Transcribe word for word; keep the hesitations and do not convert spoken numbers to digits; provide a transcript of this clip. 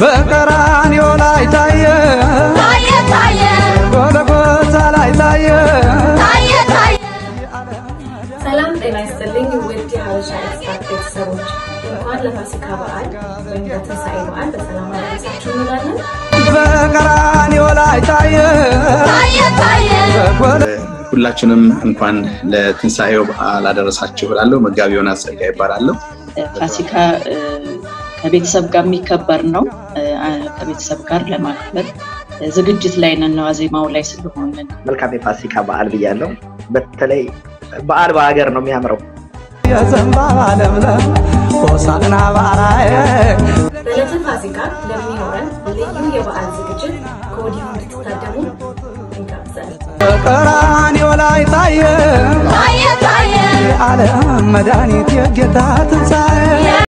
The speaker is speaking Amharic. በቀራንዮ ላይ ታየ ታየ ታየ ጎልጎታ ላይ ታየ ታየ ታየ ሰላም ጤና ይስጥልኝ ውድ የሐበሻ ስታርት ሰዎች እንኳን ለፋሲካ በዓል ለተሳይ በዓል በሰላም አደረሳችሁ እንላለን። በቀራንዮ ላይ ታየ ታየ ታየ ሁላችንም እንኳን ለትንሳኤው በዓል አደረሳችሁ ብላለሁ። መጋቢ ዮናስ ጸጋ ይባላለሁ። ፋሲካ ከቤተሰብ ጋር የሚከበር ነው። ከቤተሰብ ጋር ለማክበር ዝግጅት ላይ ነን ነው አዜማው ላይ ስለሆነ መልካም የፋሲካ በዓል ብያለሁ። በተለይ በዓል በአገር ነው የሚያምረው። የዘንባባ ለምለም ሆሳዕና ባራዬ ለፋሲካ ለሚሆን ለልዩ የበዓል ዝግጅት ኮዲው ተደሙ ተራን ይወላይ ታየ ታየ ታየ አለ መዳኒት የጌታ ተንሳኤ